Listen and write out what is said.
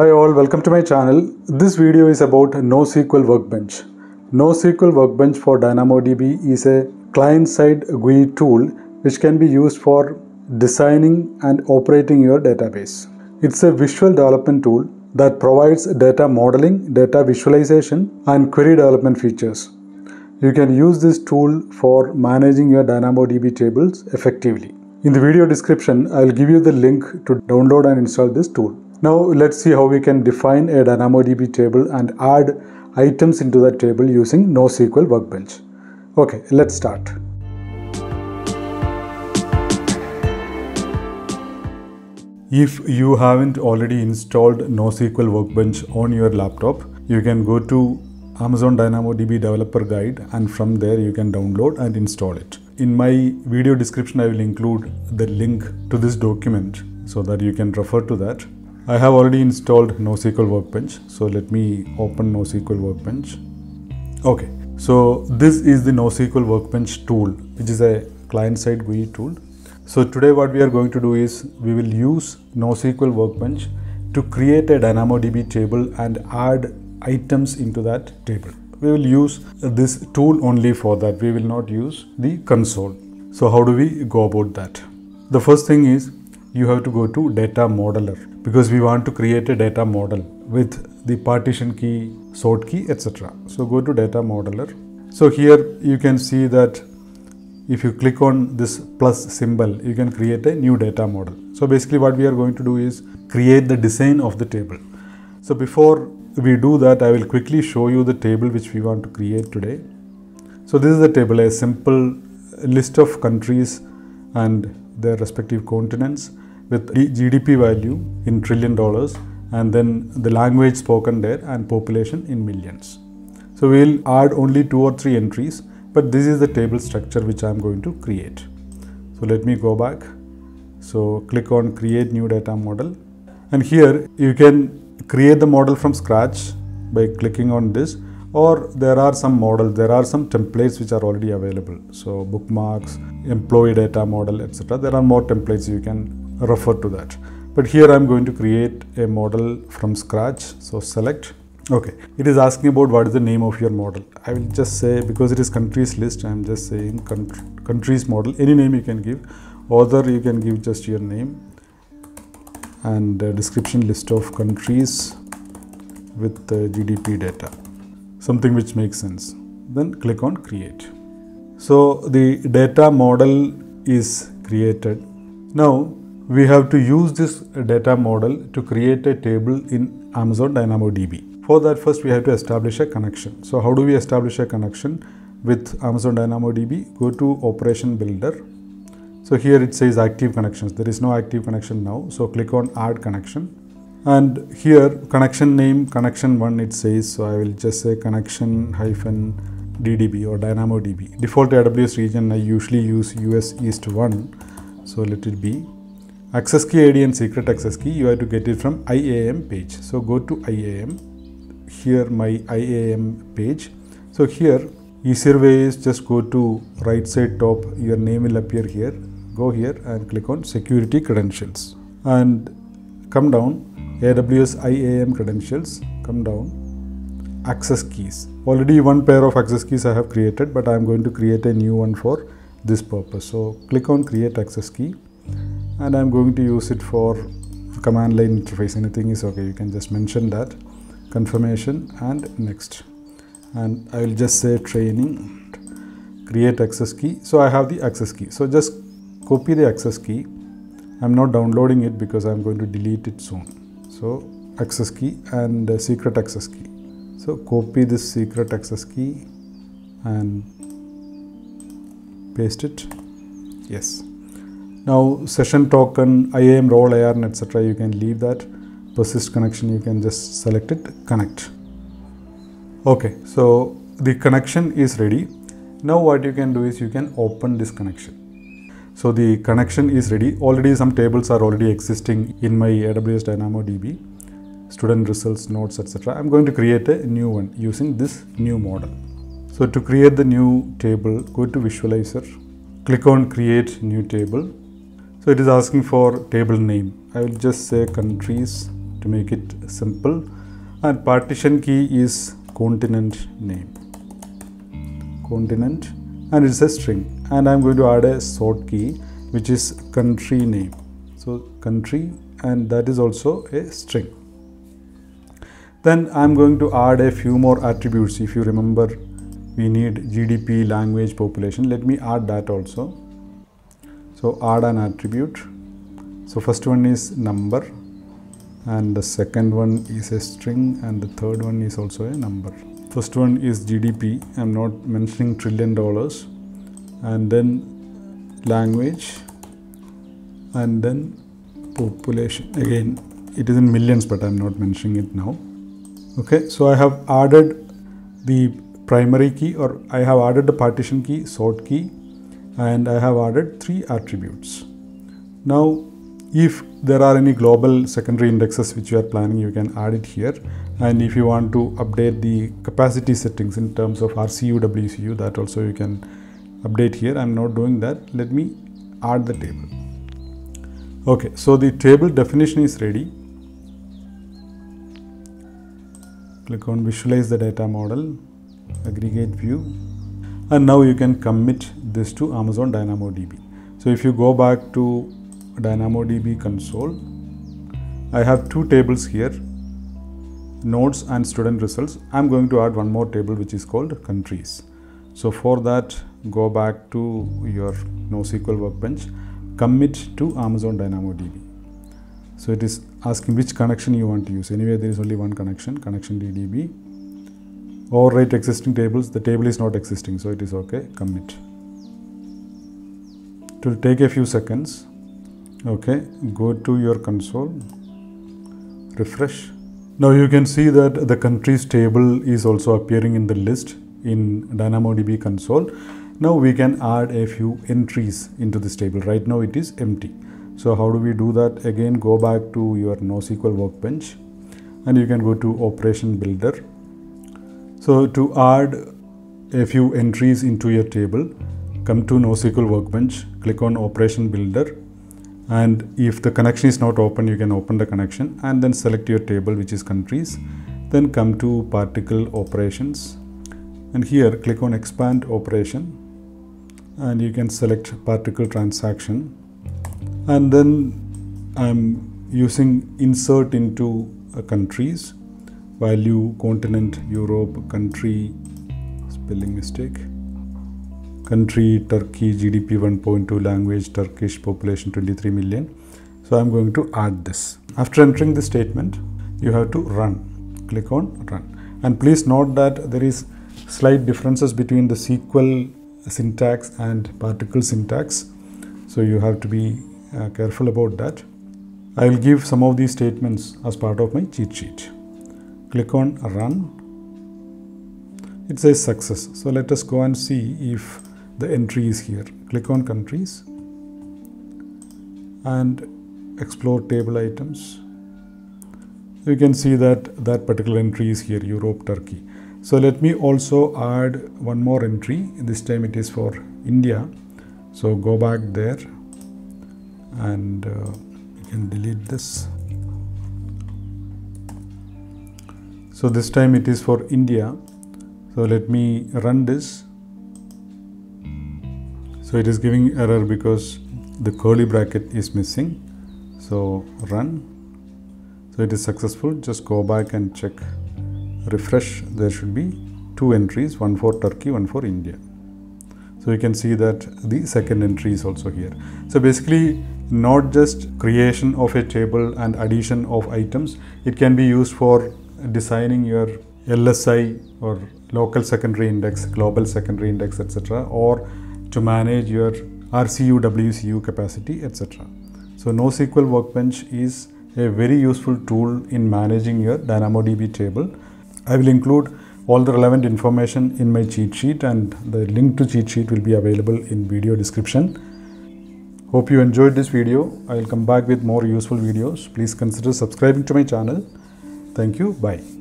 Hi all, welcome to my channel. This video is about NoSQL Workbench. NoSQL Workbench for DynamoDB is a client-side GUI tool which can be used for designing and operating your database. It's a visual development tool that provides data modeling, data visualization, and query development features. You can use this tool for managing your DynamoDB tables effectively. In the video description, I'll give you the link to download and install this tool. Now let's see how we can define a DynamoDB table and add items into that table using NoSQL Workbench. Okay, let's start. If you haven't already installed NoSQL Workbench on your laptop, you can go to Amazon DynamoDB Developer Guide and from there you can download and install it. In my video description, I will include the link to this document so that you can refer to that. I have already installed NoSQL Workbench, so let me open NoSQL Workbench. Okay, so this is the NoSQL Workbench tool, which is a client-side GUI tool. So today what we are going to do is we will use NoSQL Workbench to create a DynamoDB table and add items into that table. We will use this tool only for that. We will not use the console. So how do we go about that? The first thing is you have to go to data modeler because we want to create a data model with the partition key, sort key, etc. So go to data modeler. So here you can see that if you click on this plus symbol, you can create a new data model. So basically what we are going to do is create the design of the table. So before we do that, I will quickly show you the table which we want to create today. So this is the table, a simple list of countries and their respective continents with GDP value in $1 trillion and then the language spoken there and population in millions. So we will add only 2 or 3 entries, but this is the table structure which I am going to create. So let me go back. So click on create new data model, and here you can create the model from scratch by clicking on this, or there are some templates which are already available. So bookmarks, employee data model, etc. There are more templates, you can refer to that. But here I'm going to create a model from scratch. So select. Okay, it is asking about what is the name of your model. I will just say, because it is countries list, I'm just saying countries model. Any name you can give. Author you can give just your name. And description, list of countries with GDP data, something which makes sense. Then click on create. So the data model is created. Now we have to use this data model to create a table in Amazon DynamoDB. For that, first we have to establish a connection. So how do we establish a connection with Amazon DynamoDB? Go to Operation Builder. So here it says active connections. There is no active connection now. So click on add connection, and here connection name, connection 1 it says. So I will just say connection-DDB or DynamoDB. Default AWS region, I usually use US East 1. So let it be. Access key ID and secret access key, you have to get it from IAM page. So go to IAM. Here my IAM page. So here easier way is just go to right side top. Your name will appear here. Go here and click on security credentials and come down AWS IAM credentials, come down access keys. Already one pair of access keys I have created, but I am going to create a new one for this purpose. So click on create access key, and I am going to use it for command line interface. Anything is okay, you can just mention that. Confirmation and next, and I will just say training, create access key. So I have the access key, so just copy the access key. I'm not downloading it because I'm going to delete it soon. So access key and secret access key. So copy this secret access key and paste it. Yes. Now session token, IAM role, ARN, etc. You can leave that. Persist connection, you can just select it, connect. Okay, so the connection is ready. Now what you can do is you can open this connection. So the connection is ready. Already some tables are already existing in my AWS DynamoDB. Student results, notes, etc. I'm going to create a new one using this new model. So to create the new table, go to Visualizer. Click on Create New Table. So it is asking for table name. I will just say countries to make it simple. And partition key is continent name, continent, and it's a string. And I'm going to add a sort key which is country name, so country, and that is also a string. Then I'm going to add a few more attributes. If you remember, we need GDP, language, population. Let me add that also. So add an attribute. So first one is number, and the second one is a string, and the third one is also a number. First one is GDP. I'm not mentioning $1 trillion. And then language, and then population. Again, it is in millions, but I'm not mentioning it now. Okay, so I have added the primary key, or I have added the partition key, sort key, and I have added 3 attributes. Now, if there are any global secondary indexes which you are planning, you can add it here. And if you want to update the capacity settings in terms of RCU, WCU, that also you can update here. I'm not doing that. Let me add the table. Okay, so the table definition is ready. Click on visualize the data model, aggregate view, and now you can commit this to Amazon DynamoDB. So if you go back to DynamoDB console, I have 2 tables here, nodes and student results. I'm going to add one more table which is called countries. So for that, go back to your NoSQL workbench, commit to Amazon DynamoDB. So it is asking which connection you want to use. Anyway, there is only one connection, connection DDB. Overwrite existing tables. The table is not existing, so it is okay. Commit. It will take a few seconds. Okay, go to your console, refresh. Now you can see that the countries table is also appearing in the list in DynamoDB console. Now we can add a few entries into this table. Right now it is empty. So how do we do that? Again, go back to your NoSQL workbench and you can go to Operation Builder. So to add a few entries into your table, come to NoSQL workbench, click on Operation Builder. And if the connection is not open, you can open the connection and then select your table, which is countries. Then come to particle operations, and here click on expand operation, and you can select particle transaction. And then I'm using insert into countries, value, continent, Europe, country, spelling mistake, country, Turkey, GDP 1.2, language, Turkish, population 23 million. So I'm going to add this. After entering this statement, you have to run. Click on run. And please note that there is slight differences between the SQL syntax and particle syntax. So you have to be careful about that. I will give some of these statements as part of my cheat sheet. Click on run. It says success. So let us go and see if the entry is here. Click on countries and explore table items. You can see that particular entry is here, Europe, Turkey. So let me also add one more entry. This time it is for India. So go back there and you can delete this. So this time it is for India. So let me run this. So it is giving error because the curly bracket is missing. So run. So it is successful. Just go back and check. Refresh. There should be 2 entries, one for Turkey, one for India. So you can see that the second entry is also here. So basically, not just creation of a table and addition of items. It can be used for designing your LSI or local secondary index, global secondary index, etc., or to manage your RCU, WCU capacity, etc. So NoSQL Workbench is a very useful tool in managing your DynamoDB table. I will include all the relevant information in my cheat sheet, and the link to cheat sheet will be available in video description. Hope you enjoyed this video. I will come back with more useful videos. Please consider subscribing to my channel. Thank you. Bye.